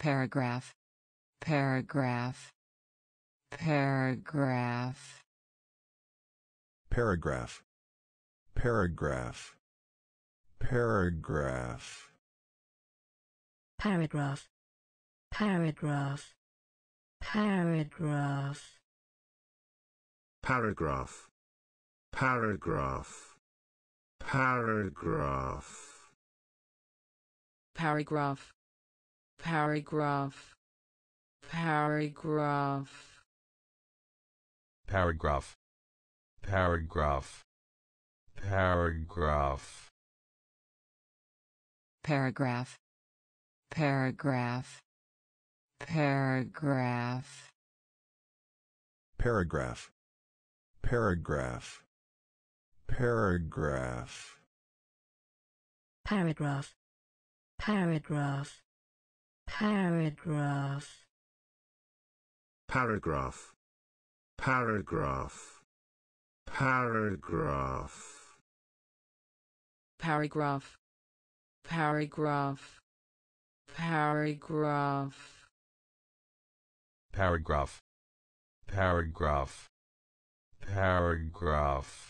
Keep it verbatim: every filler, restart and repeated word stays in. paragraph, paragraph, paragraph, paragraph, paragraph, paragraph, paragraph, paragraph, paragraph, paragraph, paragraph, paragraph, paragraph, paragraph, paragraph, paragraph, paragraph, paragraph, paragraph, paragraph, paragraph, paragraph, paragraph, paragraph, paragraph, paragraph, paragraph, paragraph, paragraph, paragraph, paragraph, paragraph, paragraph, paragraph, paragraph, paragraph.